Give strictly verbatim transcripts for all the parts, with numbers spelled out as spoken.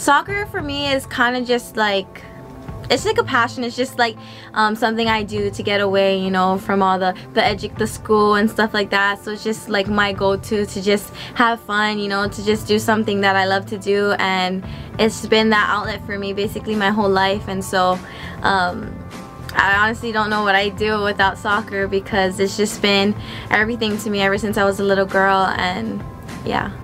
Soccer for me is kind of just like, it's like a passion. It's just like um, something I do to get away, you know, from all the the edu the school and stuff like that. So it's just like my go-to to just have fun, you know, to just do something that I love to do, and it's been that outlet for me basically my whole life. And so um, I honestly don't know what I do without soccer, because it's just been everything to me ever since I was a little girl. And yeah.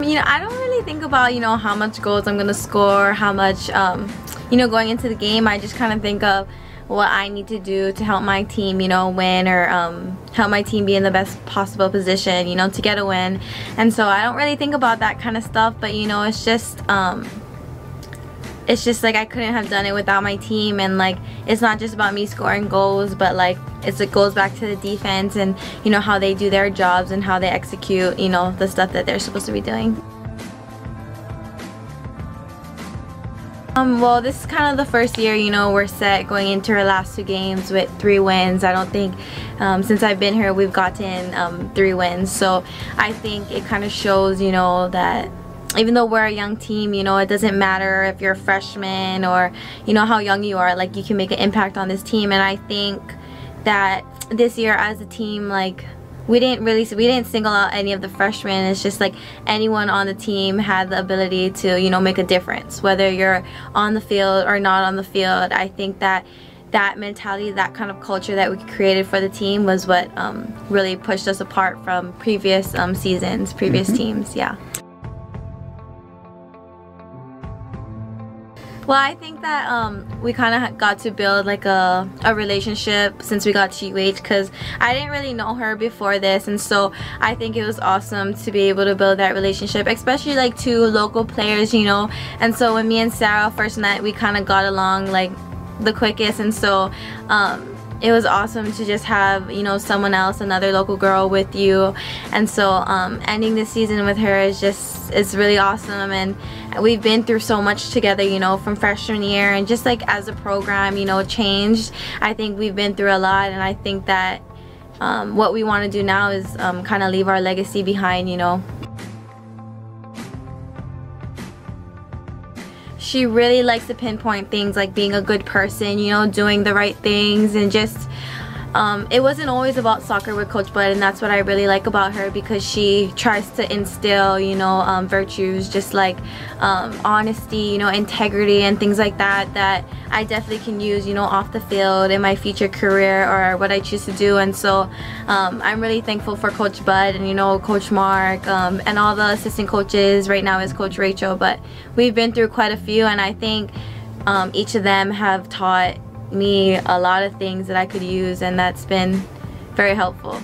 You know, I don't really think about, you know, how much goals I'm gonna score, how much, um, you know, going into the game. I just kind of think of what I need to do to help my team, you know, win, or um, help my team be in the best possible position, you know, to get a win. And so I don't really think about that kind of stuff, but, you know, it's just, um, it's just like I couldn't have done it without my team. And like, it's not just about me scoring goals, but like, it's, it goes back to the defense and, you know, how they do their jobs and how they execute, you know, the stuff that they're supposed to be doing. Um, well, this is kind of the first year, you know, we're set going into our last two games with three wins. I don't think um, since I've been here we've gotten um, three wins. So I think it kind of shows, you know, that even though we're a young team, you know, it doesn't matter if you're a freshman or, you know, how young you are, like, you can make an impact on this team. And I think that this year as a team, like, we didn't really, we didn't single out any of the freshmen. It's just like anyone on the team had the ability to, you know, make a difference, whether you're on the field or not on the field. I think that that mentality, that kind of culture that we created for the team was what um, really pushed us apart from previous um, seasons, previous mm-hmm. teams, yeah. Well, I think that um, we kind of got to build like a, a relationship since we got to U H, because I didn't really know her before this, and so I think it was awesome to be able to build that relationship, especially like two local players, you know. And so when me and Sarah first met, we kind of got along like the quickest, and so um, it was awesome to just have, you know, someone else, another local girl with you. And so um, ending this season with her is just, it's really awesome. And we've been through so much together, you know, from freshman year and just like as a program, you know, changed. I think we've been through a lot, and I think that um, what we want to do now is um, kind of leave our legacy behind, you know. She really likes to pinpoint things like being a good person, you know, doing the right things, and just um, it wasn't always about soccer with Coach Bud, and that's what I really like about her, because she tries to instill, you know, um, virtues just like um, honesty, you know, integrity and things like that, that I definitely can use, you know, off the field in my future career or what I choose to do. And so um, I'm really thankful for Coach Bud and, you know, Coach Mark um, and all the assistant coaches. Right now is Coach Rachel, but we've been through quite a few, and I think um, each of them have taught me a lot of things that I could use, and that's been very helpful.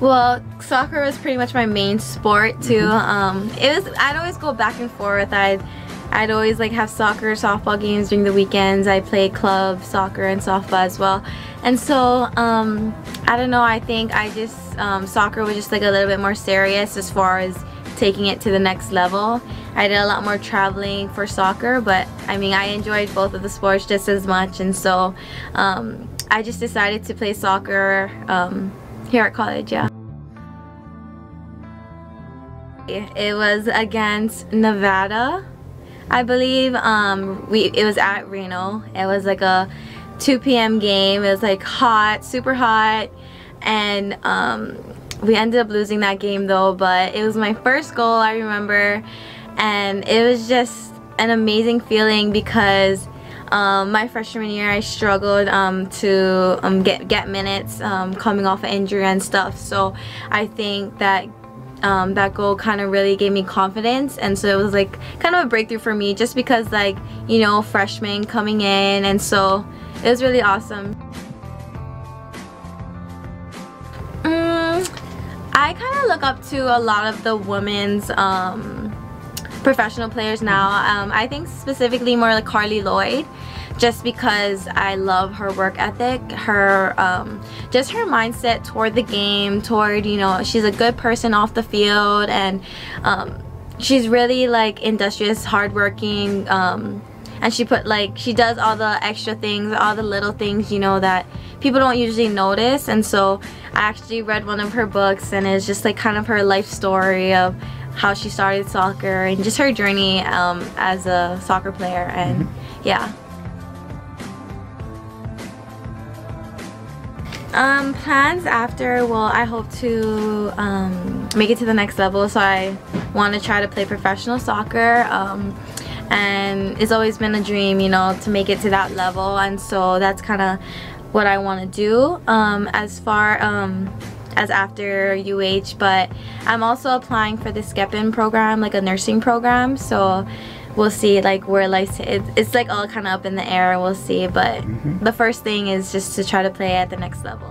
Well, soccer was pretty much my main sport too. Um, it was, I'd always go back and forth. I'd, I'd always like have soccer, softball games during the weekends. I played club soccer and softball as well. And so, um, I don't know, I think I just, um, soccer was just like a little bit more serious as far as taking it to the next level. I did a lot more traveling for soccer, but I mean, I enjoyed both of the sports just as much. And so um, I just decided to play soccer um, here at college, yeah. It was against Nevada, I believe. Um, we, it was at Reno. It was like a two P M game. It was like hot, super hot, and um, we ended up losing that game though, but it was my first goal, I remember. And it was just an amazing feeling, because um, my freshman year I struggled um, to um, get, get minutes um, coming off an injury and stuff. So I think that um, that goal kind of really gave me confidence, and so it was like kind of a breakthrough for me, just because, like, you know, freshmen coming in, and so it was really awesome. Mm, I kind of look up to a lot of the women's um, professional players now. Um, I think specifically more like Carly Lloyd, just because I love her work ethic, her um, just her mindset toward the game, toward, you know, she's a good person off the field, and um, she's really like industrious, hardworking, um, and she put like she does all the extra things, all the little things, you know, that people don't usually notice. And so I actually read one of her books, and it's just like kind of her life story of how she started soccer and just her journey um, as a soccer player. And yeah. Um, plans after, well, I hope to um, make it to the next level, so I want to try to play professional soccer, um, and it's always been a dream, you know, to make it to that level, and so that's kind of what I want to do um, as far um, as after U H, but I'm also applying for the Skeppen program, like a nursing program, so we'll see like where life, it, it's like all kind of up in the air, we'll see, but mm-hmm. the first thing is just to try to play at the next level.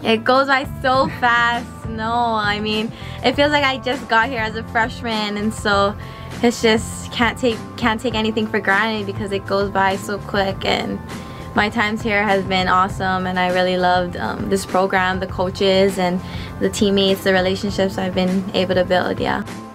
Yeah. It goes by so fast, no, I mean, it feels like I just got here as a freshman, and so it's just, can't take, can't take anything for granted because it goes by so quick, and my times here has been awesome, and I really loved um, this program, the coaches and the teammates, the relationships I've been able to build, yeah.